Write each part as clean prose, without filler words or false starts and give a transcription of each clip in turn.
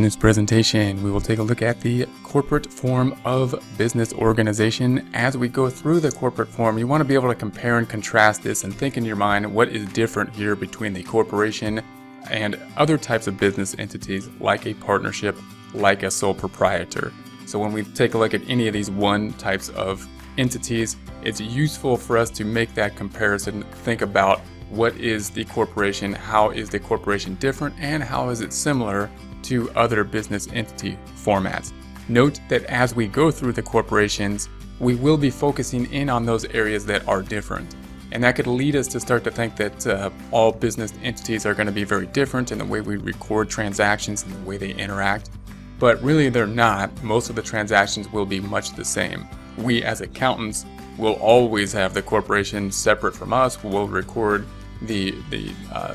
in this presentation, we will take a look at the corporate form of business organization. As we go through the corporate form, you want to be able to compare and contrast this and think in your mind what is different here between the corporation and other types of business entities like a partnership, like a sole proprietor. So when we take a look at any of these one types of entities, it's useful for us to make that comparison, think about what is the corporation, how is the corporation different, and how is it similar to other business entity formats. Note that as we go through the corporations, we will be focusing in on those areas that are different. And that could lead us to start to think that all business entities are going to be very different in the way we record transactions and the way they interact. But really they're not. Most of the transactions will be much the same. We as accountants will always have the corporation separate from us. We'll record the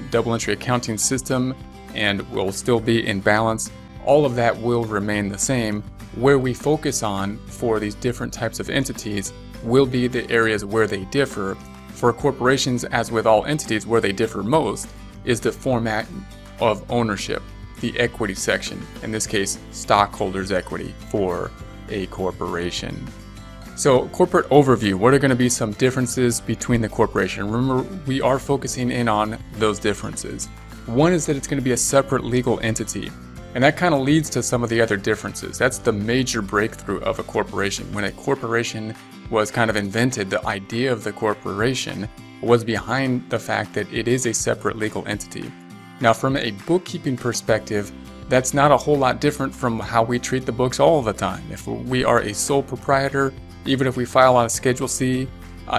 double entry accounting system and we'll still be in balance. All of that will remain the same. Where we focus on for these different types of entities will be the areas where they differ. For corporations, as with all entities, where they differ most is the format of ownership, the equity section, in this case, stockholders' equity for a corporation. So, corporate overview, what are going to be some differences between the corporation? Remember, we are focusing in on those differences. One is that it's going to be a separate legal entity, and that kind of leads to some of the other differences. That's the major breakthrough of a corporation. When a corporation was kind of invented, the idea of the corporation was behind the fact that it is a separate legal entity. Now, from a bookkeeping perspective, that's not a whole lot different from how we treat the books all the time. If we are a sole proprietor, even if we file on a Schedule C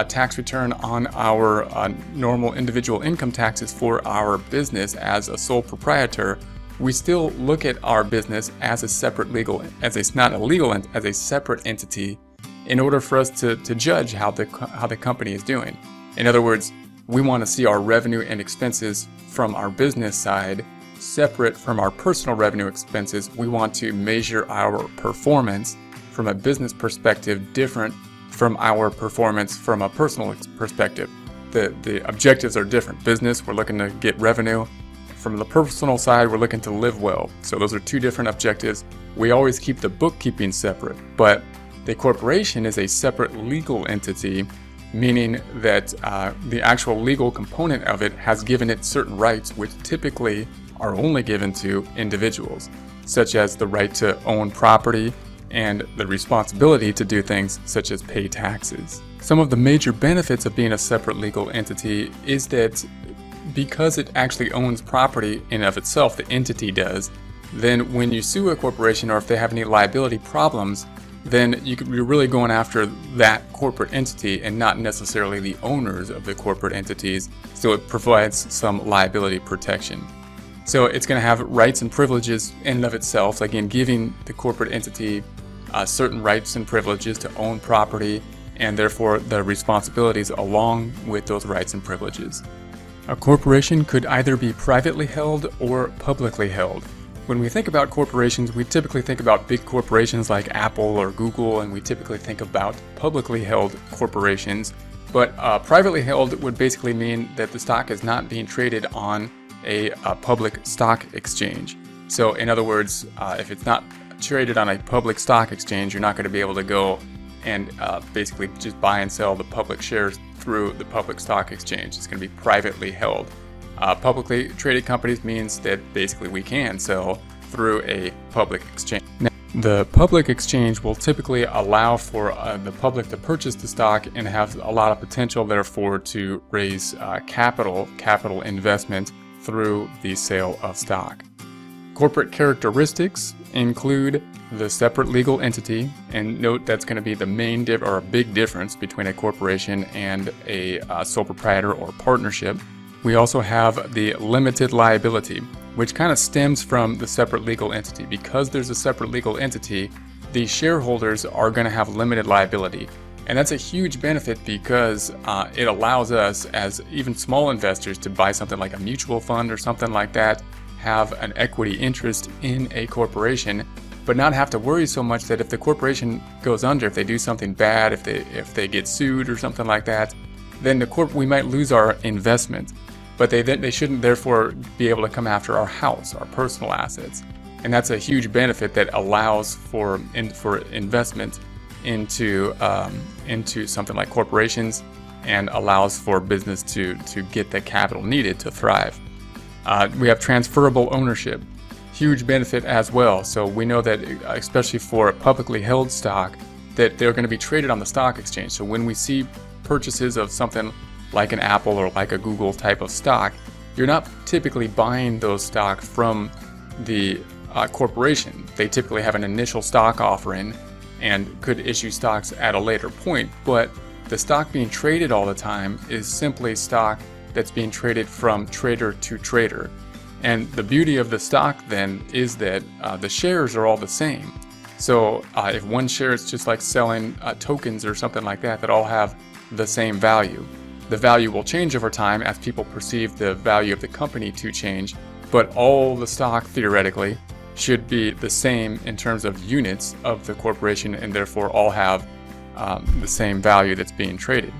tax return on our normal individual income taxes for our business as a sole proprietor, we still look at our business as a separate legal, as a separate entity, in order for us to judge how the company is doing. In other words, we want to see our revenue and expenses from our business side separate from our personal revenue expenses. We want to measure our performance from a business perspective different from our performance from a personal perspective. The objectives are different. Business, we're looking to get revenue. From the personal side, we're looking to live well. So those are two different objectives. We always keep the bookkeeping separate, but the corporation is a separate legal entity, meaning that the actual legal component of it has given it certain rights which typically are only given to individuals, such as the right to own property and the responsibility to do things such as pay taxes. Some of the major benefits of being a separate legal entity is that because it actually owns property in and of itself, the entity does, then when you sue a corporation or if they have any liability problems, then you're really going after that corporate entity and not necessarily the owners of the corporate entities, so it provides some liability protection. So it's going to have rights and privileges in and of itself, again giving the corporate entity certain rights and privileges to own property and therefore the responsibilities along with those rights and privileges. A corporation could either be privately held or publicly held. When we think about corporations, we typically think about big corporations like Apple or Google, and we typically think about publicly held corporations. But privately held would basically mean that the stock is not being traded on a public stock exchange. So in other words, if it's not traded on a public stock exchange, you're not going to be able to go and basically just buy and sell the public shares through the public stock exchange. It's going to be privately held. Publicly traded companies means that basically we can sell through a public exchange. Now, the public exchange will typically allow for the public to purchase the stock and have a lot of potential therefore to raise capital investment through the sale of stock. Corporate characteristics include the separate legal entity, and note that's going to be the main or a big difference between a corporation and a sole proprietor or partnership. We also have the limited liability, which kind of stems from the separate legal entity. Because there's a separate legal entity, the shareholders are going to have limited liability. And that's a huge benefit because it allows us as even small investors to buy something like a mutual fund or something like that, have an equity interest in a corporation, but not have to worry so much that if the corporation goes under, if they do something bad, if they get sued or something like that, then we might lose our investment. But they shouldn't therefore be able to come after our house, our personal assets. And And that's a huge benefit that allows for investment into something like corporations, and allows for business to get the capital needed to thrive. We have transferable ownership, huge benefit as well. So we know that, especially for a publicly held stock, that they're going to be traded on the stock exchange. So when we see purchases of something like an Apple or like a Google type of stock, you're not typically buying those stock from the corporation. They typically have an initial stock offering and could issue stocks at a later point, but the stock being traded all the time is simply stock that's being traded from trader to trader. And the beauty of the stock then is that the shares are all the same. So if one share, it's just like selling tokens or something like that, that all have the same value. The value will change over time as people perceive the value of the company to change, but all the stock theoretically should be the same in terms of units of the corporation, and therefore all have the same value that's being traded.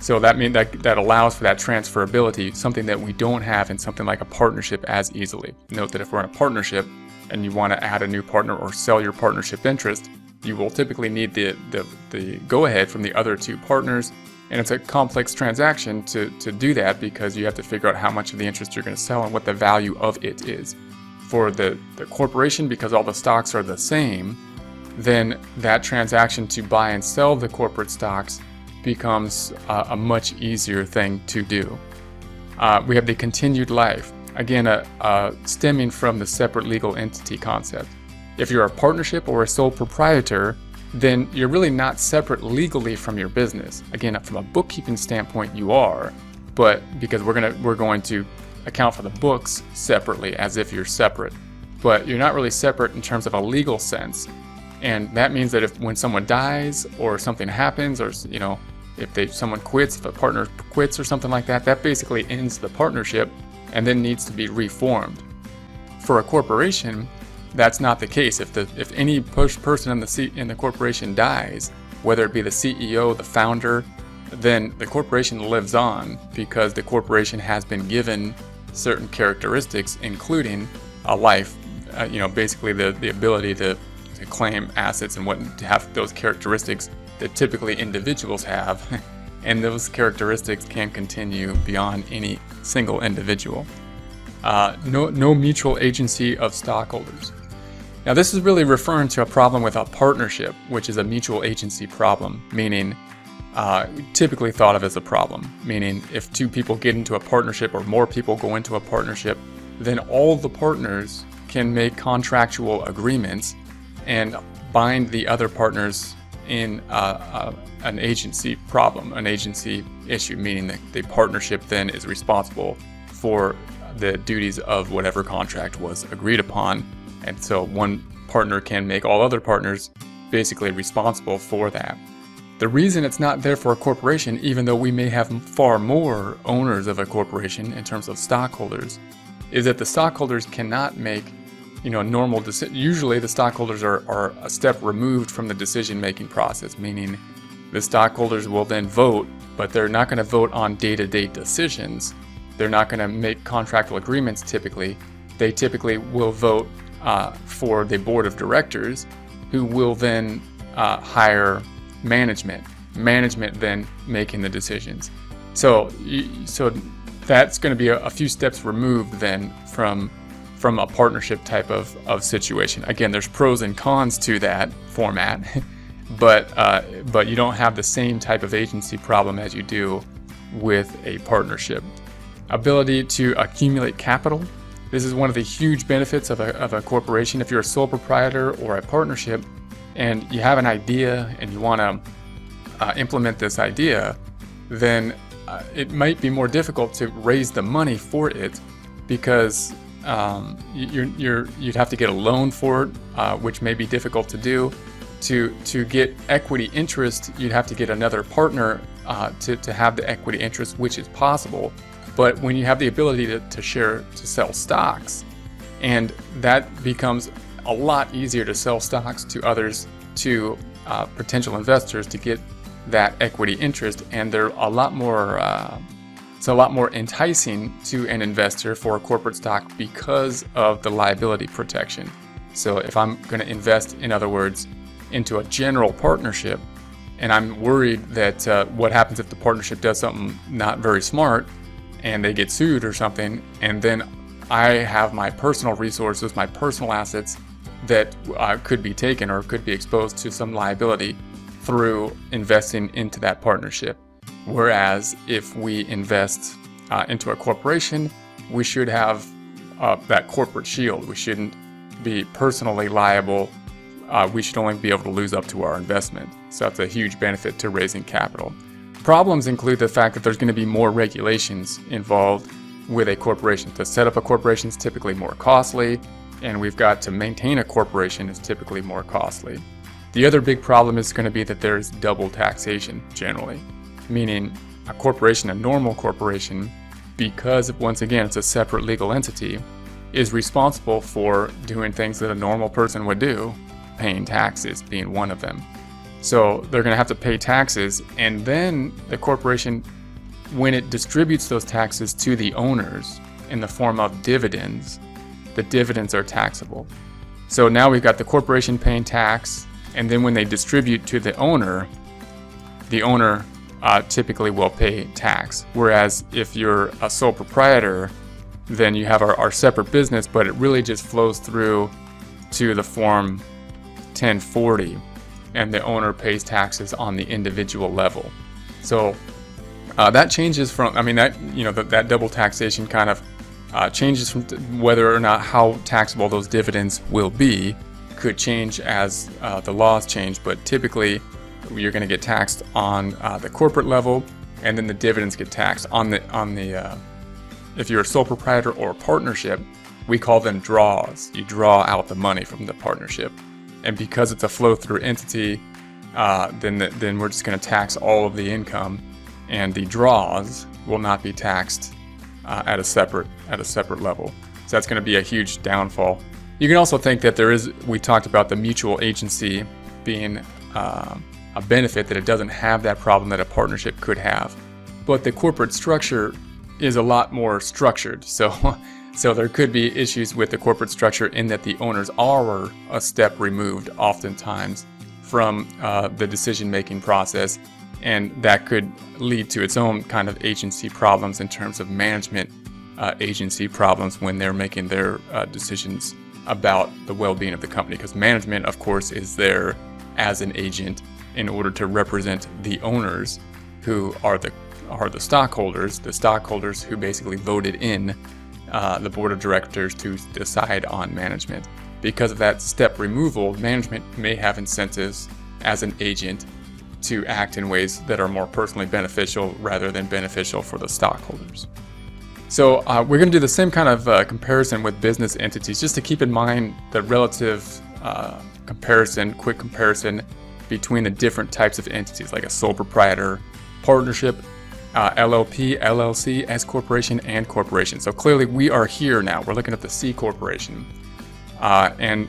So that means that allows for that transferability, something that we don't have in something like a partnership as easily. Note that if we're in a partnership and you want to add a new partner or sell your partnership interest, you will typically need the go-ahead from the other two partners. And it's a complex transaction to do that, because you have to figure out how much of the interest you're going to sell and what the value of it is. For the corporation, because all the stocks are the same, then that transaction to buy and sell the corporate stocks becomes a much easier thing to do. We have the continued life, again stemming from the separate legal entity concept. If you're a partnership or a sole proprietor, then you're really not separate legally from your business. Again, from a bookkeeping standpoint, you are, but because we're going to account for the books separately as if you're separate, but you're not really separate in terms of a legal sense. And that means that when someone dies or something happens, or someone quits, if a partner quits or something like that, that basically ends the partnership and then needs to be reformed. For a corporation, that's not the case. If any person in the corporation dies, whether it be the CEO, the founder, then the corporation lives on, because the corporation has been given certain characteristics, including a life, basically the ability to claim assets and to have those characteristics that typically individuals have, and those characteristics can continue beyond any single individual. No mutual agency of stockholders. Now, this is really referring to a problem with a partnership, which is a mutual agency problem, meaning typically thought of as a problem, meaning if two people get into a partnership or more people go into a partnership, then all the partners can make contractual agreements and bind the other partners in an agency problem, an agency issue, meaning that the partnership then is responsible for the duties of whatever contract was agreed upon. And so one partner can make all other partners basically responsible for that. The reason it's not there for a corporation, even though we may have far more owners of a corporation in terms of stockholders, is that the stockholders cannot make normal decisions. Usually the stockholders are a step removed from the decision-making process, meaning the stockholders will then vote, but they're not going to vote on day-to-day decisions. They're not going to make contractual agreements typically. They typically will vote for the board of directors, who will then hire management. Management then making the decisions. So that's going to be a few steps removed then from a partnership type of situation. Again, there's pros and cons to that format, but you don't have the same type of agency problem as you do with a partnership. Ability to accumulate capital. This is one of the huge benefits of a corporation. If you're a sole proprietor or a partnership and you have an idea and you want to implement this idea, then it might be more difficult to raise the money for it, because you'd have to get a loan for it, which may be difficult to do. To get equity interest, you'd have to get another partner to have the equity interest, which is possible. But when you have the ability to sell stocks, and that becomes a lot easier to sell stocks to others, to potential investors, to get that equity interest, and they're a lot more it's a lot more enticing to an investor for a corporate stock because of the liability protection. So if I'm going to invest, in other words, into a general partnership, and I'm worried that what happens if the partnership does something not very smart and they get sued or something, and then I have my personal resources, my personal assets that could be taken or could be exposed to some liability through investing into that partnership. Whereas if we invest into a corporation, we should have that corporate shield. We shouldn't be personally liable. We should only be able to lose up to our investment. So that's a huge benefit to raising capital. Problems include the fact that there's going to be more regulations involved with a corporation. To set up a corporation is typically more costly, and we've got to maintain a corporation is typically more costly. The other big problem is going to be that there is double taxation generally, meaning a corporation, a normal corporation, because once again it's a separate legal entity, is responsible for doing things that a normal person would do, paying taxes being one of them. So they're going to have to pay taxes, and then the corporation, when it distributes those taxes to the owners in the form of dividends, the dividends are taxable. So now we've got the corporation paying tax, and then when they distribute to the owner typically will pay tax. Whereas if you're a sole proprietor, then you have our separate business, but it really just flows through to the form 1040, and the owner pays taxes on the individual level. So that changes from, I mean, that, you know, that double taxation kind of changes from whether or not how taxable those dividends will be. Could change as the laws change, but typically you're going to get taxed on the corporate level, and then the dividends get taxed on the if you're a sole proprietor or a partnership, we call them draws. You draw out the money from the partnership, and because it's a flow-through entity, then we're just going to tax all of the income, and the draws will not be taxed at a separate level. So that's going to be a huge downfall. You can also think that there is, we talked about the mutual agency being a benefit, that it doesn't have that problem that a partnership could have. But the corporate structure is a lot more structured. So there could be issues with the corporate structure in that the owners are a step removed oftentimes from the decision-making process. And that could lead to its own kind of agency problems in terms of management agency problems when they're making their decisions about the well-being of the company, because management, of course, is there as an agent in order to represent the owners, who are the stockholders, who basically voted in the board of directors to decide on management. Because of that step removal, management may have incentives as an agent to act in ways that are more personally beneficial rather than beneficial for the stockholders. So we're going to do the same kind of comparison with business entities, just to keep in mind the relative quick comparison between the different types of entities, like a sole proprietor, partnership, LLP, LLC, S corporation, and corporation. So clearly we are here now. We're looking at the C corporation, and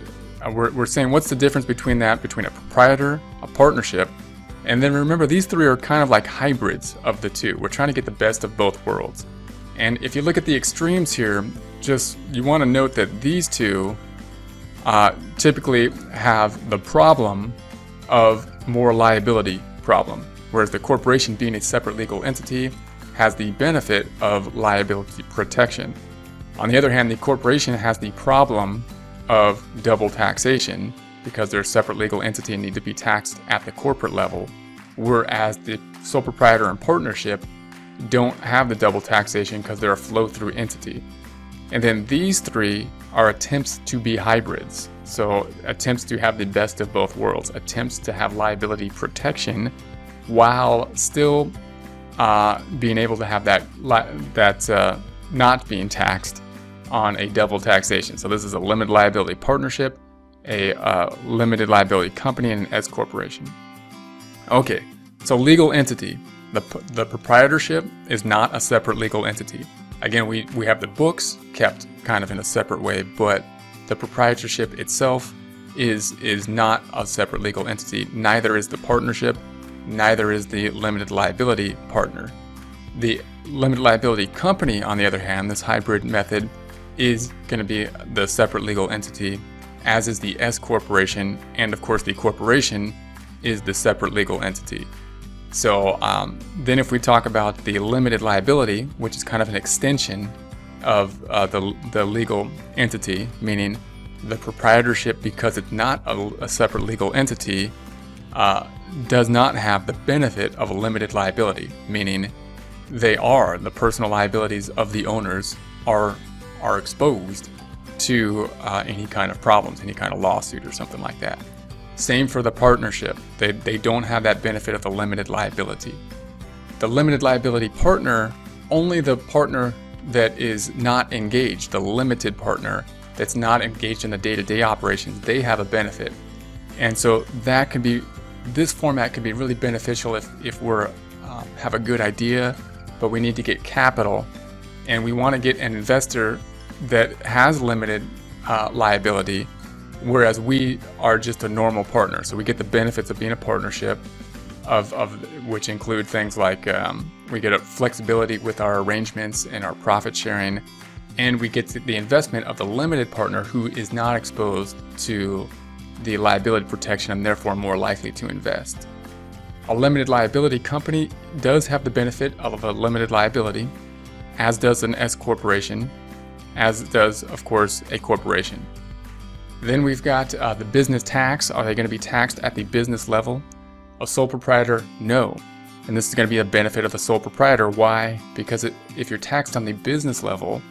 we're saying what's the difference between that, between a proprietor, a partnership, and then remember these three are kind of like hybrids of the two. We're trying to get the best of both worlds. And if you look at the extremes here, just you want to note that these two typically have the problem of more liability problem, whereas the corporation, being a separate legal entity, has the benefit of liability protection. On the other hand, the corporation has the problem of double taxation because they're a separate legal entity and need to be taxed at the corporate level, whereas the sole proprietor and partnership don't have the double taxation because they're a flow-through entity. And then these three are attempts to be hybrids, so attempts to have the best of both worlds, attempts to have liability protection while still being able to have that not being taxed on a double taxation. So this is a limited liability partnership, a limited liability company, and an S corporation. Okay, so legal entity. The proprietorship is not a separate legal entity. Again, we have the books kept kind of in a separate way, but the proprietorship itself is not a separate legal entity. Neither is the partnership, neither is the limited liability partner. The limited liability company, on the other hand, this hybrid method, is going to be the separate legal entity as is the S corporation, and of course the corporation is the separate legal entity. So then if we talk about the limited liability, which is kind of an extension of the legal entity, meaning the proprietorship, because it's not a separate legal entity, does not have the benefit of a limited liability, meaning the personal liabilities of the owners are exposed to any kind of problems, any kind of lawsuit or something like that. Same for the partnership. They don't have that benefit of the limited liability. The limited liability partner, only the partner that is not engaged, the limited partner that's not engaged in the day-to-day operations, they have a benefit. And so that can be, this format can be really beneficial if we're have a good idea, but we need to get capital, and we want to get an investor that has limited liability, whereas we are just a normal partner. So we get the benefits of being a partnership, which include things like we get a flexibility with our arrangements and our profit sharing, and we get the investment of the limited partner who is not exposed to the liability protection and therefore more likely to invest. A limited liability company does have the benefit of a limited liability, as does an S corporation, as does, of course, a corporation. Then we've got the business tax. Are they going to be taxed at the business level? A sole proprietor, no. And this is going to be a benefit of the sole proprietor. Why? Because if you're taxed on the business level,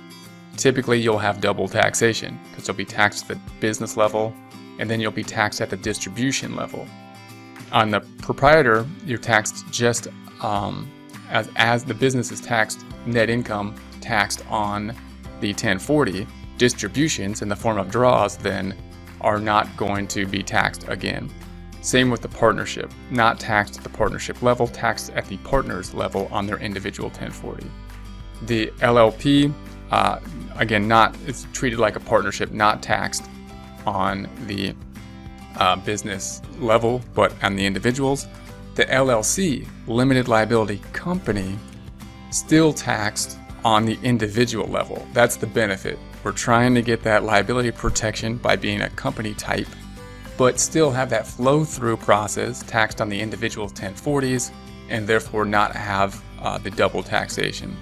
typically you'll have double taxation, because you'll be taxed at the business level, and then you'll be taxed at the distribution level. On the proprietor, you're taxed just as the business is taxed, net income taxed on the 1040. Distributions in the form of draws then are not going to be taxed again. Same with the partnership, not taxed at the partnership level, taxed at the partners level on their individual 1040. The LLP, again, it's treated like a partnership, not taxed on the business level, but on the individuals. The LLC, limited liability company, still taxed on the individual level. That's the benefit. We're trying to get that liability protection by being a company type, but still have that flow through process taxed on the individual 1040s, and therefore not have the double taxation.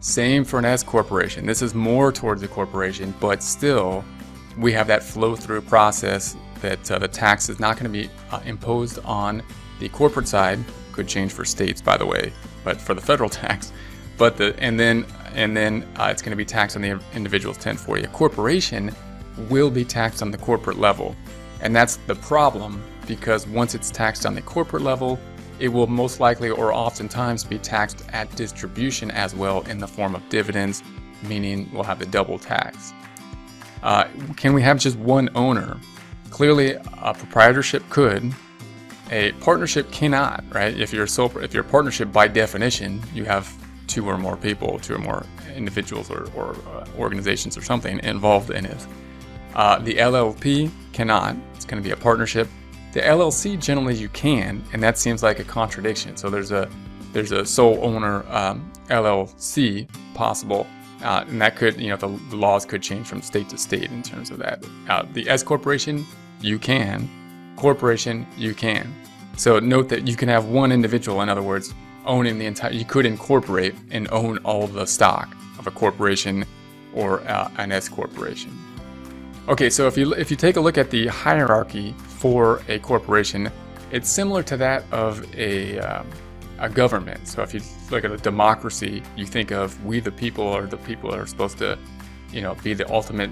Same for an S corporation. This is more towards the corporation, but still we have that flow through process that the tax is not going to be imposed on the corporate side. Could change for states, by the way, but for the federal tax. But then it's going to be taxed on the individual's 1040. A corporation will be taxed on the corporate level, and that's the problem, because once it's taxed on the corporate level, it will most likely or oftentimes be taxed at distribution as well in the form of dividends, meaning we'll have the double tax. Can we have just one owner? Clearly, a proprietorship could. A partnership cannot, right? If you're a partnership, by definition, you have two or more people, two or more individuals or organizations or something involved in it. The LLP cannot. It's going to be a partnership. The LLC, generally you can, and that seems like a contradiction. So there's a sole owner LLC possible. And that could, the laws could change from state to state in terms of that. The S corporation, you can. Corporation, you can. So note that you can have one individual, in other words, owning the entire, you could incorporate and own all the stock of a corporation or an S corporation. Okay, so if you take a look at the hierarchy for a corporation, it's similar to that of a government. So if you look at a democracy, you think of we the people, or the people are supposed to, be the ultimate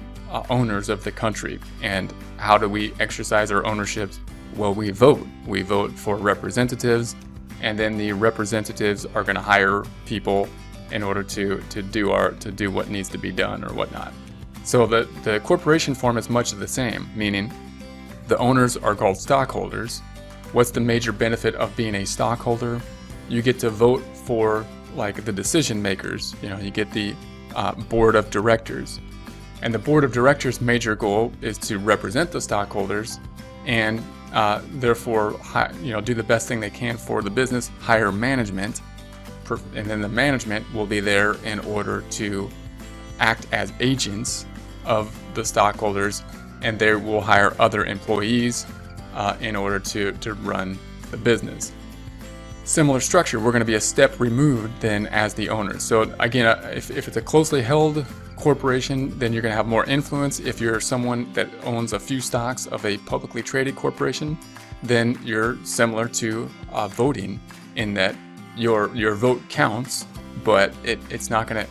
owners of the country. And how do we exercise our ownership? Well, we vote. We vote for representatives, and then the representatives are going to hire people in order to do what needs to be done or whatnot. So the corporation form is much the same, meaning the owners are called stockholders. What's the major benefit of being a stockholder? You get to vote for, like, the decision makers. You get the board of directors, and the board of directors' major goal is to represent the stockholders, and therefore do the best thing they can for the business, hire management, and then the management will be there in order to act as agents of the stockholders and they will hire other employees in order to run the business. Similar structure, we're going to be a step removed then as the owner. So again, if it's a closely held corporation, then you're going to have more influence. If you're someone that owns a few stocks of a publicly traded corporation, then you're similar to voting in that your vote counts, but it's not gonna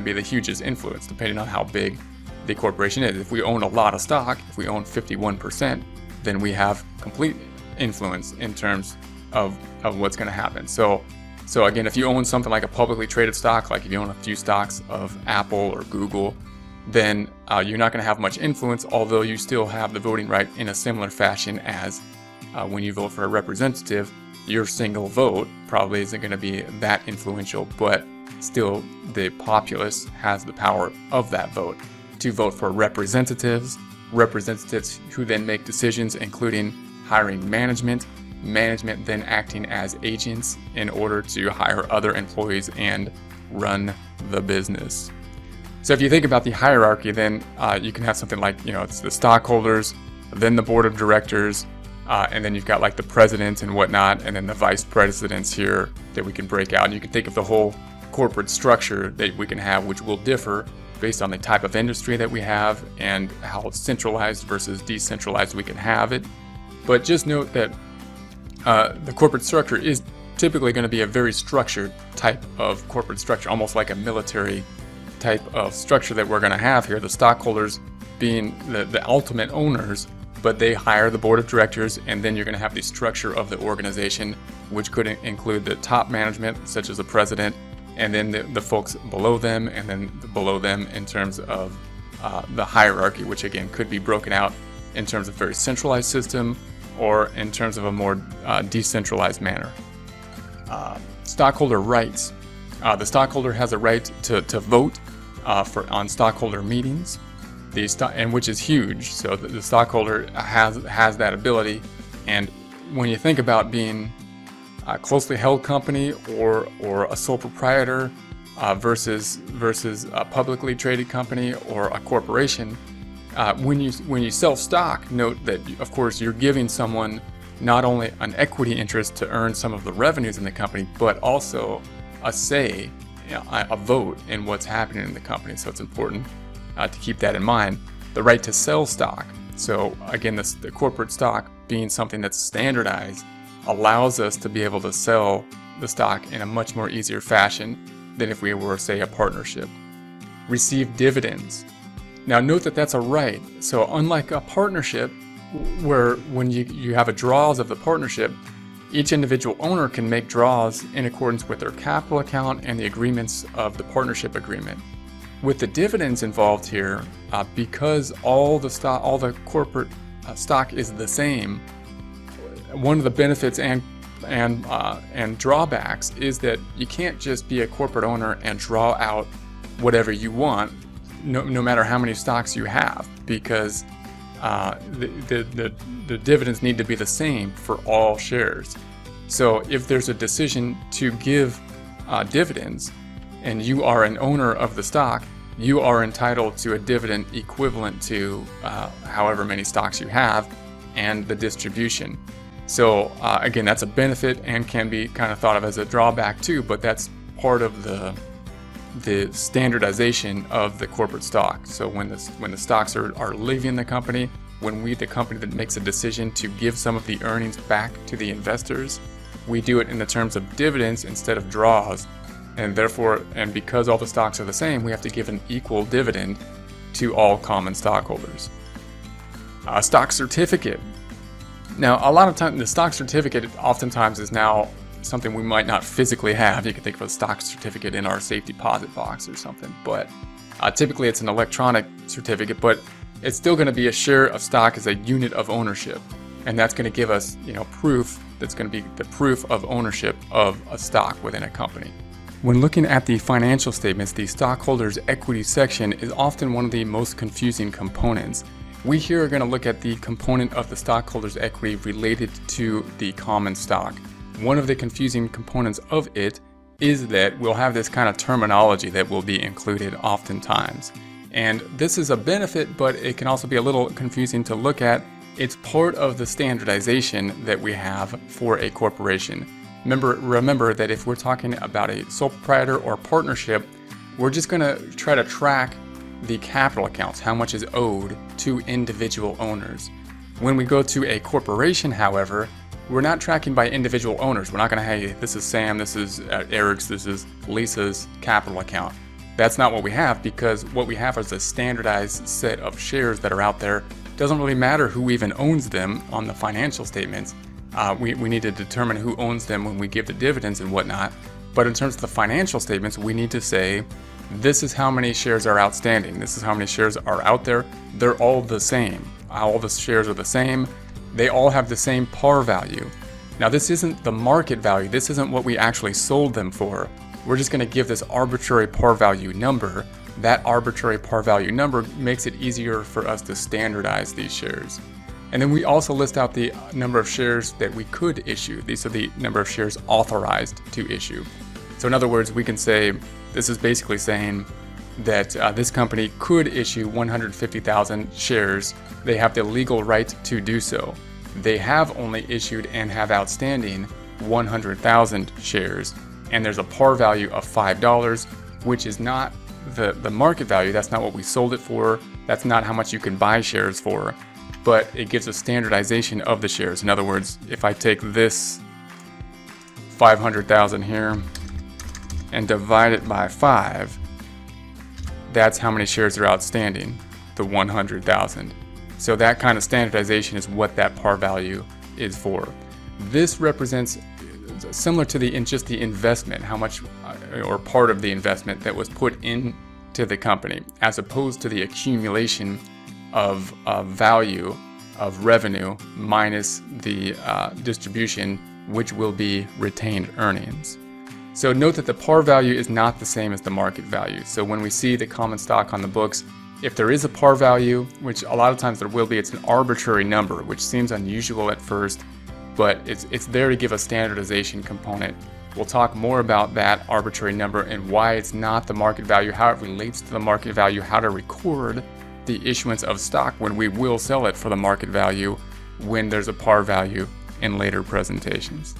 be the hugest influence depending on how big the corporation is. If we own a lot of stock, if we own 51%, then we have complete influence in terms of what's going to happen. So again, if you own something like a publicly traded stock, like if you own a few stocks of Apple or Google, then you're not going to have much influence, although you still have the voting right in a similar fashion as when you vote for a representative. Your single vote probably isn't going to be that influential, but still the populace has the power of that vote to vote for representatives who then make decisions, including hiring management then acting as agents in order to hire other employees and run the business. So if you think about the hierarchy, then you can have something like, it's the stockholders, then the board of directors, and then you've got like the president and whatnot, and then the vice presidents here that we can break out. And you can think of the whole corporate structure that we can have, which will differ based on the type of industry that we have and how centralized versus decentralized we can have it. But just note that the corporate structure is typically going to be a very structured type of corporate structure, almost like a military type of structure that we're going to have here, the stockholders being the ultimate owners, but they hire the board of directors, and then you're going to have the structure of the organization, which could include the top management, such as the president, and then the folks below them, and then below them in terms of the hierarchy, which again could be broken out in terms of a very centralized system or in terms of a more decentralized manner. Stockholder rights. The stockholder has a right to vote on stockholder meetings, and which is huge. So the stockholder has that ability. And when you think about being a closely held company or a sole proprietor versus a publicly traded company or a corporation, when you sell stock, note that of course you're giving someone not only an equity interest to earn some of the revenues in the company, but also a say, a vote in what's happening in the company. So it's important to keep that in mind. The right to sell stock. So again, the corporate stock being something that's standardized allows us to be able to sell the stock in a much more easier fashion than if we were, say, a partnership. Receive dividends. Now note that that's a right. So unlike a partnership, where when you have a draws of the partnership, each individual owner can make draws in accordance with their capital account and the agreements of the partnership agreement. With the dividends involved here, because all the corporate stock is the same, one of the benefits and drawbacks is that you can't just be a corporate owner and draw out whatever you want, no matter how many stocks you have, because the dividends need to be the same for all shares. So if there's a decision to give dividends, and you are an owner of the stock, you are entitled to a dividend equivalent to however many stocks you have and the distribution. So again, that's a benefit and can be kind of thought of as a drawback too, but that's part of the standardization of the corporate stock. So when the stocks are leaving the company, when we, the company that makes a decision to give some of the earnings back to the investors, we do it in the terms of dividends instead of draws. And therefore, and because all the stocks are the same, we have to give an equal dividend to all common stockholders. A stock certificate. Now, a lot of times, the stock certificate oftentimes is now something we might not physically have. You can think of a stock certificate in our safe deposit box or something, but typically it's an electronic certificate, but it's still going to be a share of stock as a unit of ownership. And that's going to give us, proof. That's going to be the proof of ownership of a stock within a company. When looking at the financial statements, the stockholders' equity section is often one of the most confusing components. We here are going to look at the component of the stockholders' equity related to the common stock. One of the confusing components of it is that we'll have this kind of terminology that will be included oftentimes And this is a benefit, but it can also be a little confusing to look at. It's part of the standardization that we have for a corporation. Remember that if we're talking about a sole proprietor or partnership, we're just going to try to track the capital accounts, how much is owed to individual owners. When we go to a corporation, however, we're not tracking by individual owners. We're not going to, hey, this is Sam, this is Eric's, this is Lisa's capital account. That's not what we have, because what we have is a standardized set of shares that are out there. Doesn't really matter who even owns them on the financial statements. We need to determine who owns them when we give the dividends and whatnot. But in terms of the financial statements, we need to say, this is how many shares are outstanding. This is how many shares are out there. They're all the same. All the shares are the same. They all have the same par value. Now, this isn't the market value. This isn't what we actually sold them for. We're just going to give this arbitrary par value number. That arbitrary par value number makes it easier for us to standardize these shares. And then we also list out the number of shares that we could issue. These are the number of shares authorized to issue. So in other words, we can say, this is basically saying that this company could issue 150,000 shares. They have the legal right to do so. They have only issued and have outstanding 100,000 shares. And there's a par value of $5, which is not the market value. That's not what we sold it for. That's not how much you can buy shares for. But it gives a standardization of the shares. In other words, if I take this 500,000 here and divide it by 5, that's how many shares are outstanding, the 100,000. So that kind of standardization is what that par value is for. This represents similar to just the investment, how much or part of the investment that was put into the company, as opposed to the accumulation of value of revenue minus the distribution, which will be retained earnings. So note that the par value is not the same as the market value. So when we see the common stock on the books, if there is a par value, which a lot of times there will be, it's an arbitrary number, which seems unusual at first, but it's there to give a standardization component. We'll talk more about that arbitrary number and why it's not the market value, how it relates to the market value, how to record the issuance of stock when we will sell it for the market value when there's a par value in later presentations.